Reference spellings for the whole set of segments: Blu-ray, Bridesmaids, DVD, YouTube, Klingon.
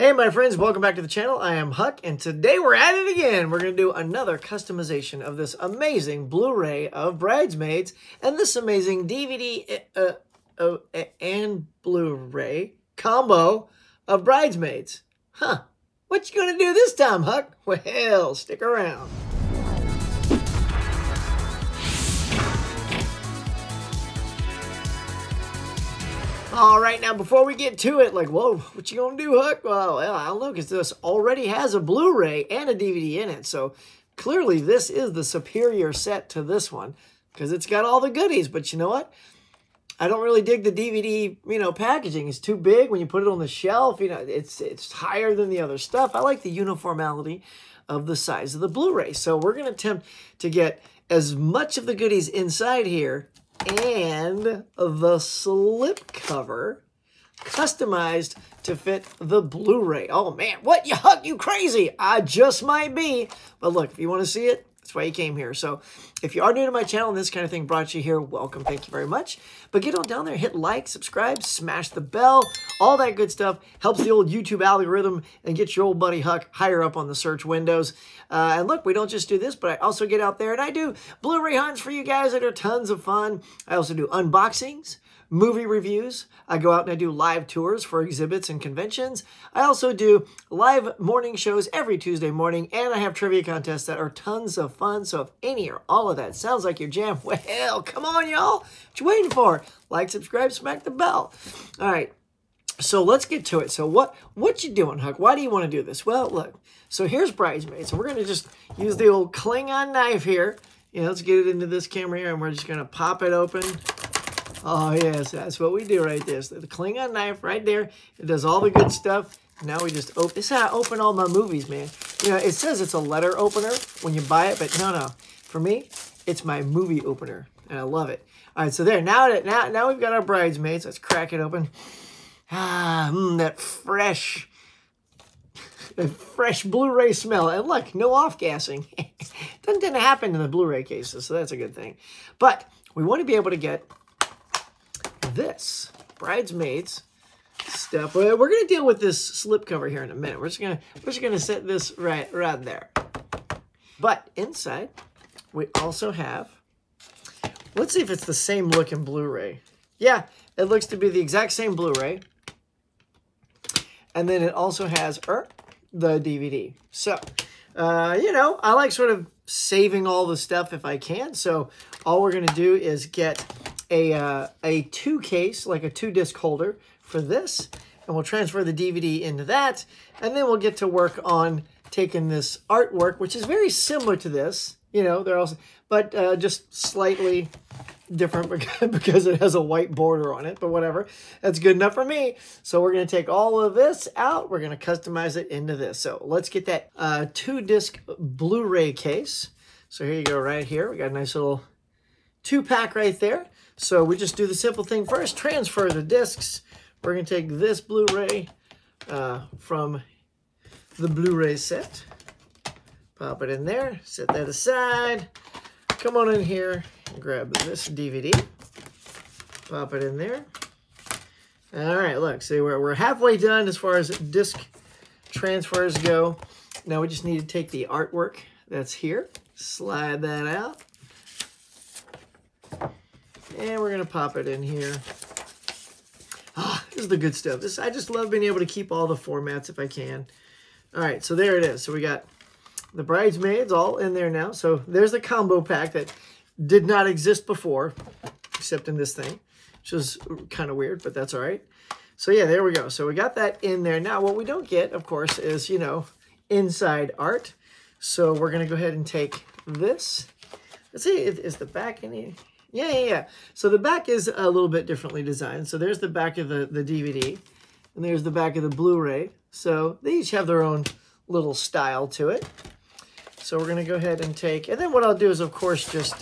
Hey my friends, welcome back to the channel. I am Huck, and today we're at it again. We're going to do another customization of this amazing Blu-ray of Bridesmaids and this amazing DVD and Blu-ray combo of Bridesmaids. Huh, what you going to do this time, Huck? Well, stick around. All right, now before we get to it, like, whoa, what you gonna do, Huck? Well, I don't know, because this already has a Blu-ray and a DVD in it, so clearly this is the superior set to this one, because it's got all the goodies. But you know what? I don't really dig the DVD, packaging. It's too big when you put it on the shelf. It's higher than the other stuff. I like the uniformity of the size of the Blu-ray. So we're gonna attempt to get as much of the goodies inside here and the slip cover customized to fit the Blu-ray. Oh man, what, you Huck, you crazy? I just might be. But look, if you want to see it, that's why you came here. So if you are new to my channel and this kind of thing brought you here, welcome, thank you very much. But get on down there, hit like, subscribe, smash the bell, all that good stuff. Helps the old YouTube algorithm and gets your old buddy Huck higher up on the search windows. And look, we don't just do this, but I also get out there and I do Blu-ray hunts for you guys that are tons of fun. I also do unboxings, movie reviews. I go out and I do live tours for exhibits and conventions. I also do live morning shows every Tuesday morning, and I have trivia contests that are tons of fun. So if any or all of that sounds like your jam, well, come on, y'all. What you waiting for? Like, subscribe, smack the bell. All right, so let's get to it. So what you doing, Huck? Why do you want to do this? Well, look, so here's Bridesmaids. So we're going to just use the old Klingon knife here. Let's get it into this camera here, and we're just going to pop it open. Oh, yes, that's what we do right there. So the Klingon knife right there, it does all the good stuff. Now we just open. This is how I open all my movies, man. It says it's a letter opener when you buy it, but no. For me, it's my movie opener, and I love it. All right, so there. Now we've got our Bridesmaids. Let's crack it open. Ah, that fresh... the fresh Blu-ray smell. And look, no off-gassing. Doesn't tend to happen in the Blu-ray cases, so that's a good thing. But we want to be able to get... this Bridesmaids stuff. We're going to deal with this slipcover here in a minute. We're just going to set this right there. But inside, we also have. Let's see if it's the same looking Blu-ray. Yeah, it looks to be the exact same Blu-ray. And then it also has the DVD. So, I like sort of saving all the stuff if I can. So all we're going to do is get a two-case, like a two-disc holder for this, and we'll transfer the DVD into that, and then we'll get to work on taking this artwork, which is very similar to this, they're also, but just slightly different because it has a white border on it, but whatever, that's good enough for me. So we're going to take all of this out, we're going to customize it into this. So let's get that two-disc Blu-ray case. So here you go right here, we got a nice little two-pack right there. So we just do the simple thing first, transfer the discs. We're going to take this Blu-ray from the Blu-ray set. Pop it in there, set that aside. Come on in here, grab this DVD. Pop it in there. All right, look, see, we're halfway done as far as disc transfers go. Now we just need to take the artwork that's here, slide that out. And we're going to pop it in here. Ah, this is the good stuff. This, I just love being able to keep all the formats if I can. All right, so there it is. So we got the Bridesmaids all in there now. So there's the combo pack that did not exist before, except in this thing, which is kind of weird, but that's all right. So, yeah, there we go. So we got that in there. Now, what we don't get, of course, is, inside art. So we're going to go ahead and take this. Let's see, is the back in here? Yeah. So the back is a little bit differently designed. So there's the back of the DVD, and there's the back of the Blu-ray. So they each have their own little style to it. So we're going to go ahead and take... And then what I'll do is, of course, just,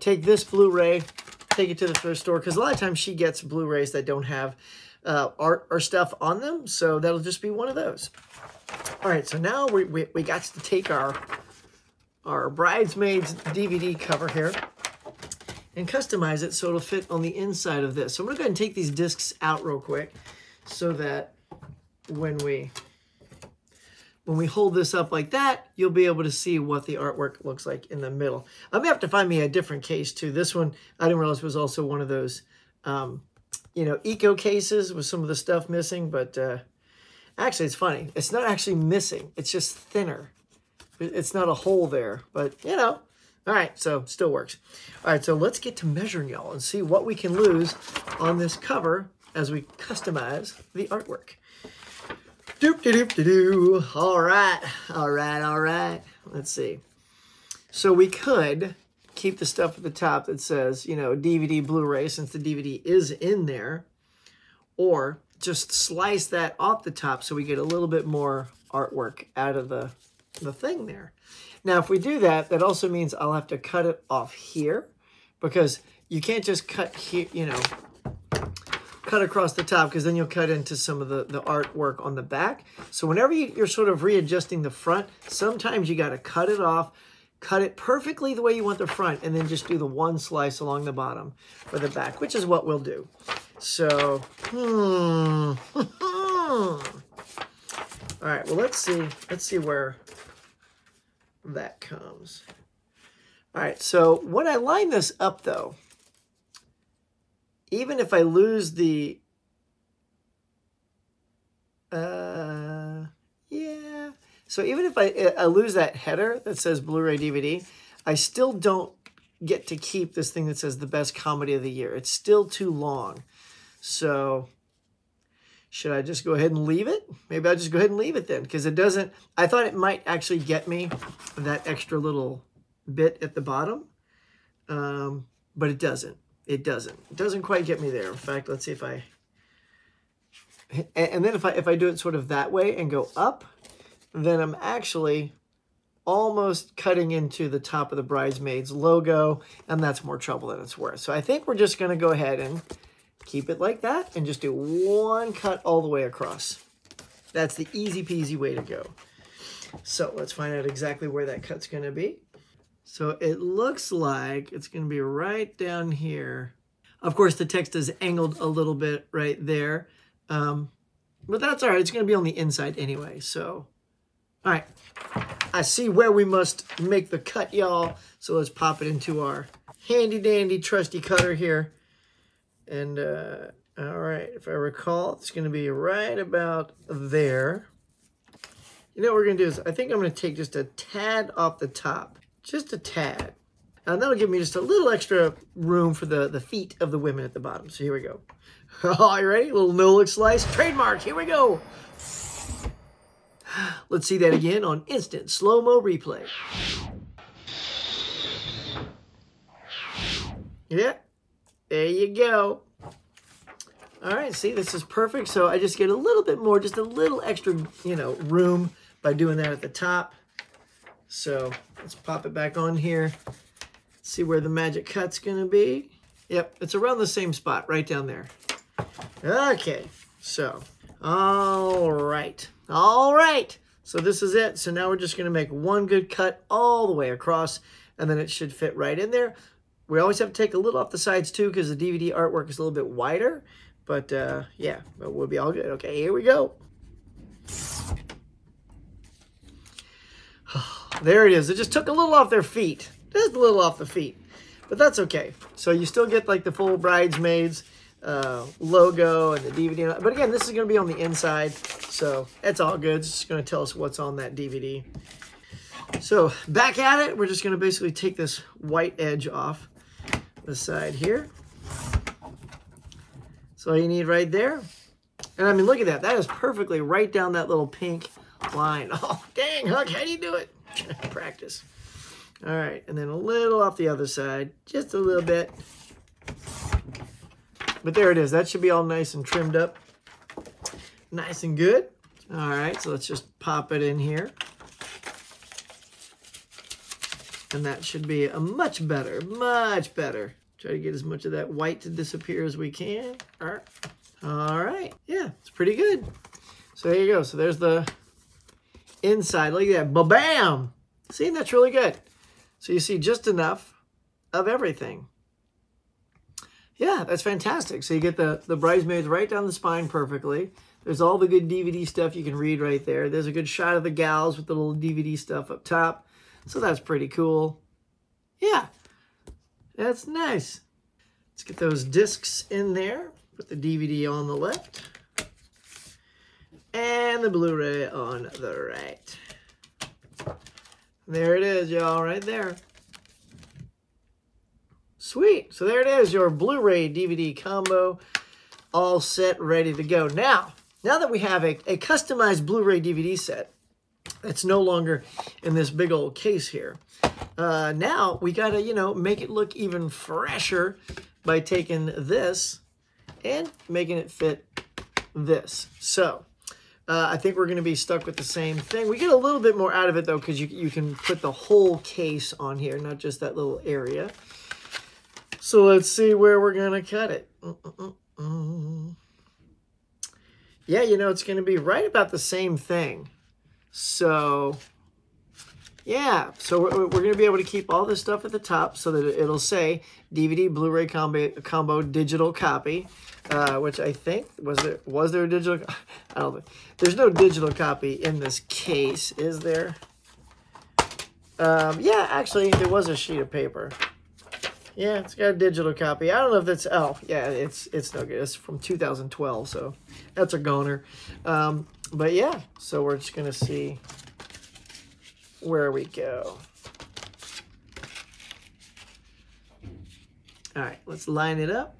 take this Blu-ray, take it to the thrift store, because a lot of times she gets Blu-rays that don't have art or stuff on them. So that'll just be one of those. All right, so now we got to take our Bridesmaids DVD cover here and customize it so it'll fit on the inside of this. So I'm gonna go ahead and take these discs out real quick so that when we hold this up like that, you'll be able to see what the artwork looks like in the middle. I'm gonna have to find me a different case too. This one, I didn't realize, was also one of those, you know, eco cases with some of the stuff missing, but actually it's funny. It's not actually missing, it's just thinner. It's not a hole there, but you know. All right, so still works. All right, so let's get to measuring, y'all, and see what we can lose on this cover as we customize the artwork. Doop de doop de doo. All right, all right, all right. Let's see. So we could keep the stuff at the top that says, you know, DVD, Blu-ray, since the DVD is in there, or just slice that off the top so we get a little bit more artwork out of the thing there. Now, if we do that, that also means I'll have to cut it off here, because you can't just cut here, you know, cut across the top, because then you'll cut into some of the artwork on the back. So whenever you're sort of readjusting the front, sometimes you got to cut it off, cut it perfectly the way you want the front, and then just do the one slice along the bottom for the back, which is what we'll do. So, all right, well, let's see where that comes. All right, so when I line this up though, even if I lose the, yeah. So even if I lose that header that says Blu-ray DVD, I still don't get to keep this thing that says the best comedy of the year. It's still too long. So should I just go ahead and leave it? Maybe I'll just go ahead and leave it then, because it doesn't, I thought it might actually get me that extra little bit at the bottom, but it doesn't. It doesn't quite get me there. In fact, let's see if I, and then if I do it sort of that way and go up, then I'm actually almost cutting into the top of the Bridesmaids logo, and that's more trouble than it's worth. So I think we're just gonna go ahead and keep it like that and just do one cut all the way across. That's the easy peasy way to go. So let's find out exactly where that cut's gonna be. So it looks like it's going to be right down here. Of course, the text is angled a little bit right there. But that's all right. It's going to be on the inside anyway. So, all right. I see where we must make the cut, y'all. So let's pop it into our handy dandy trusty cutter here. And, all right. If I recall, it's going to be right about there. You know what we're going to do is, I think I'm going to take just a tad off the top. Just a tad. And that'll give me just a little extra room for the feet of the women at the bottom. So here we go. All right, ready? Little no-look slice. Trademark, here we go. Let's see that again on instant slow-mo replay. Yeah, there you go. All right, see, this is perfect. So I just get a little bit more, just a little extra, you know, room by doing that at the top. So let's pop it back on here. See where the magic cut's going to be. Yep, it's around the same spot, right down there. Okay, so, all right. All right, so this is it. So now we're just going to make one good cut all the way across, and then it should fit right in there. We always have to take a little off the sides too, because the DVD artwork is a little bit wider. But yeah, but we'll be all good. Okay, here we go. There it is. It just took a little off their feet. Just a little off the feet. But that's okay. So you still get like the full Bridesmaids logo and the DVD. But again, this is going to be on the inside. So that's all good. It's just going to tell us what's on that DVD. So back at it. We're just going to basically take this white edge off the side here. That's all you need right there. And I mean, look at that. That is perfectly right down that little pink line. Oh, dang, Huck, how do you do it? Practice. All right, and then a little off the other side, just a little bit. But there it is. That should be all nice and trimmed up. Nice and good. All right, so let's just pop it in here. And that should be a much better, much better. Try to get as much of that white to disappear as we can. All right, yeah, it's pretty good. So there you go. So there's the inside. Look at that. Ba-bam! See, that's really good. So you see just enough of everything. Yeah, that's fantastic. So you get the Bridesmaids right down the spine perfectly. There's all the good DVD stuff you can read right there. There's a good shot of the gals with the little DVD stuff up top. So that's pretty cool. Yeah, that's nice. Let's get those discs in there. Put the DVD on the left. And the Blu-ray on the right. There it is, y'all, right there. Sweet. So there it is, your Blu-ray DVD combo, all set, ready to go. Now that we have a customized Blu-ray DVD set that's no longer in this big old case here, now we gotta, you know, make it look even fresher by taking this and making it fit this. So I think we're going to be stuck with the same thing. We get a little bit more out of it, though, because you can put the whole case on here, not just that little area. So let's see where we're going to cut it. Yeah, you know, it's going to be right about the same thing. So, yeah. So we're going to be able to keep all this stuff at the top so that it'll say DVD, Blu-ray combo, digital copy. Which I think, was there a digital? I don't think. There's no digital copy in this case, is there? Yeah, actually, there was a sheet of paper. Yeah, it's got a digital copy. I don't know if that's, oh, yeah, it's no good. It's from 2012, so that's a goner. But yeah, so we're just going to see where we go. All right, let's line it up.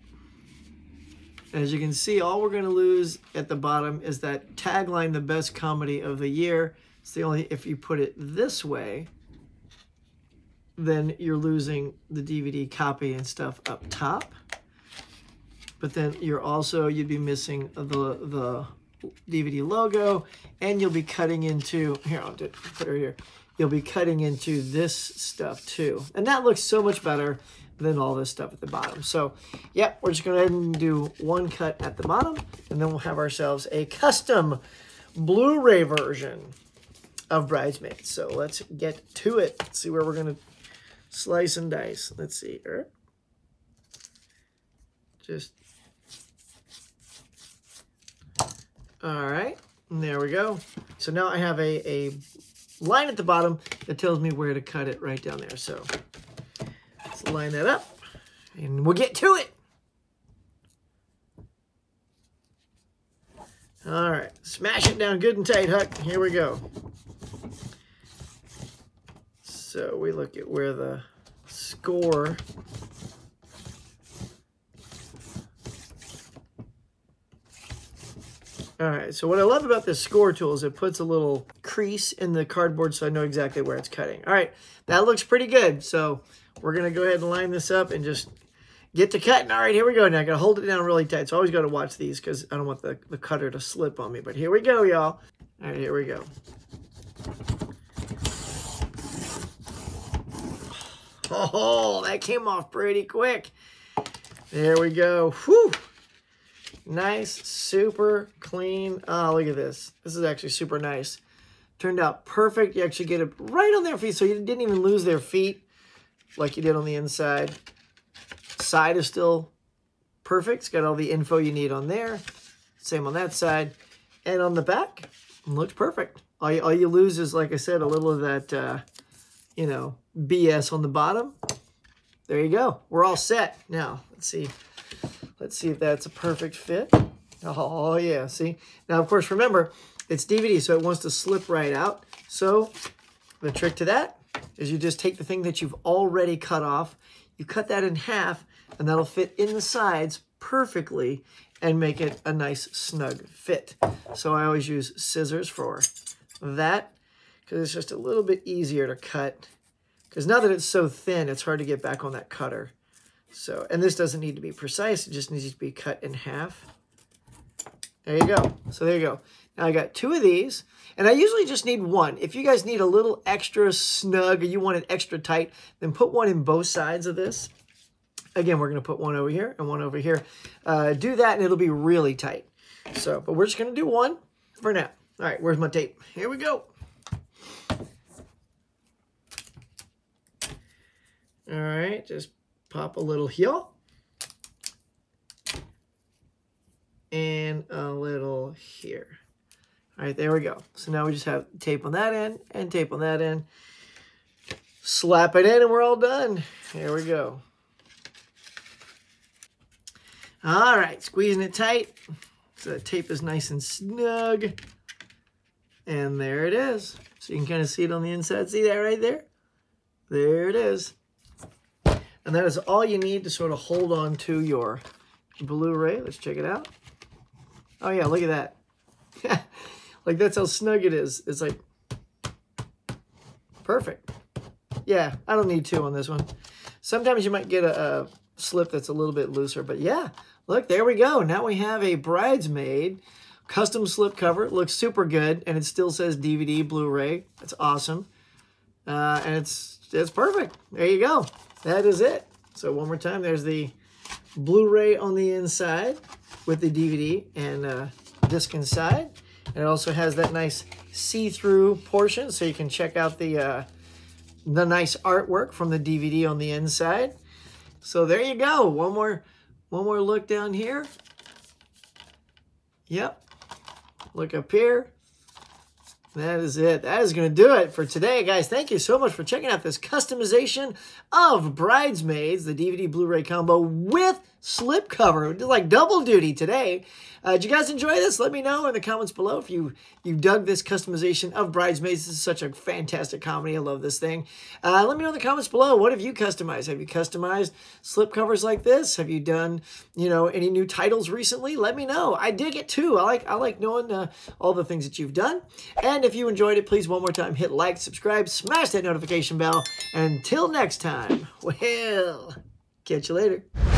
As you can see, all we're going to lose at the bottom is that tagline, the best comedy of the year. It's the only, if you put it this way, then you're losing the DVD copy and stuff up top. But then you're also, you'd be missing the DVD logo, and you'll be cutting into, here, I'll do it right here. You'll be cutting into this stuff too. And that looks so much better than all this stuff at the bottom. So, yeah, we're just going to go ahead and do one cut at the bottom, and then we'll have ourselves a custom Blu-ray version of Bridesmaids. So let's get to it. Let's see where we're going to slice and dice. Let's see. Just, all right, and there we go. So now I have a line at the bottom that tells me where to cut it right down there. So let's line that up and we'll get to it. All right, smash it down good and tight, Huck. Here we go. So we look at where the score . All right, so what I love about this score tool is it puts a little crease in the cardboard so I know exactly where it's cutting. All right, that looks pretty good. So we're going to go ahead and line this up and just get to cutting. All right, here we go. Now I got to hold it down really tight. So I always got to watch these because I don't want the cutter to slip on me. But here we go, y'all. All right, here we go. Oh, that came off pretty quick. There we go. Whew. Nice, super clean. Oh, look at this. This is actually super nice. Turned out perfect. You actually get it right on their feet, so you didn't even lose their feet like you did on the inside. Side is still perfect. It's got all the info you need on there. Same on that side. And on the back, it looks perfect. All you lose is, like I said, a little of that, you know, BS on the bottom. There you go. We're all set. Now, let's see. Let's see if that's a perfect fit. Oh, yeah, see? Now, of course, remember, it's DVD, so it wants to slip right out. So the trick to that is you just take the thing that you've already cut off, you cut that in half, and that'll fit in the sides perfectly and make it a nice, snug fit. So I always use scissors for that because it's just a little bit easier to cut. Because now that it's so thin, it's hard to get back on that cutter. So, and this doesn't need to be precise. It just needs to be cut in half. There you go. So there you go. Now I got two of these, and I usually just need one. If you guys need a little extra snug or you want it extra tight, then put one in both sides of this. Again, we're going to put one over here and one over here. Do that, and it'll be really tight. So, but we're just going to do one for now. All right, where's my tape? Here we go. All right, just pop a little heel, and a little here. All right, there we go. So now we just have tape on that end and tape on that end. Slap it in and we're all done. There we go. All right, squeezing it tight so the tape is nice and snug. And there it is. So you can kind of see it on the inside. See that right there? There it is. And that is all you need to sort of hold on to your Blu-ray. Let's check it out. Oh yeah, look at that. Like that's how snug it is. It's like perfect. Yeah, I don't need two on this one. Sometimes you might get a slip that's a little bit looser, but yeah, look, there we go. Now we have a Bridesmaid custom slip cover. It looks super good, and it still says DVD, Blu-ray. That's awesome. And it's perfect. There you go. That is it. So one more time, there's the Blu-ray on the inside with the DVD and disc inside. And it also has that nice see-through portion, so you can check out the nice artwork from the DVD on the inside. So there you go. One more look down here. Yep. Look up here. That is it. That is going to do it for today, guys. Thank you so much for checking out this customization of Bridesmaids, the DVD Blu-ray combo with slipcover. We did like double duty today. Did you guys enjoy this? Let me know in the comments below if you dug this customization of Bridesmaids. This is such a fantastic comedy. I love this thing. Let me know in the comments below. What have you customized? Have you customized slipcovers like this? Have you done, you know, any new titles recently? Let me know. I dig it too. I like knowing all the things that you've done. And if you enjoyed it, please one more time hit like, subscribe, smash that notification bell, and until next time, well, catch you later.